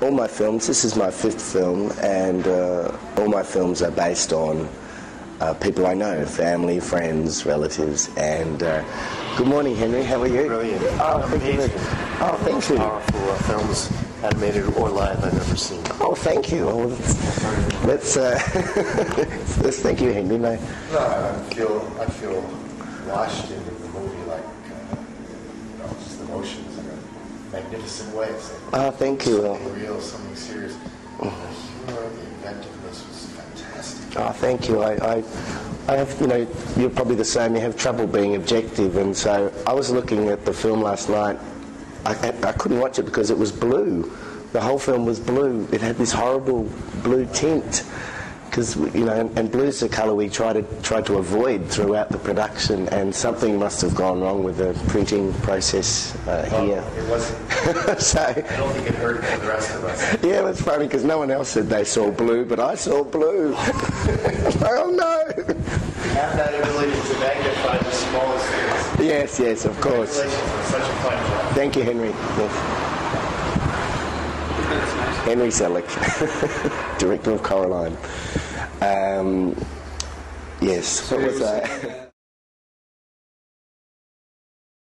All my films, this is my fifth film, and all my films are based on people I know, family, friends, relatives, and good morning, Henry, how are you? Brilliant. Oh, thank you. Oh, thank you. Powerful films, animated or live, I've never seen. Oh, thank you. Oh, let's thank you, Henry. No, I feel washed in the movie, like, you know, just emotions. Magnificent ways. Thank you. Something real, something serious. The humor, the inventiveness was fantastic. Thank you. I have, you know, you're probably the same. You have trouble being objective, and so I was looking at the film last night. I couldn't watch it because it was blue. The whole film was blue. It had this horrible blue tint, because you know, and blue's the colour we tried to avoid throughout the production, and something must have gone wrong with the printing process here. It wasn't. So, I don't think it hurt for the rest of us. Yeah, it's funny because no one else said they saw blue, but I saw blue. Oh no! Have that ability to magnify the smallest things. Yes, yes, of course. Congratulations on such a fine job. Thank you, Henry. Yes. Henry Selick, director of Coraline. Yes, what was I?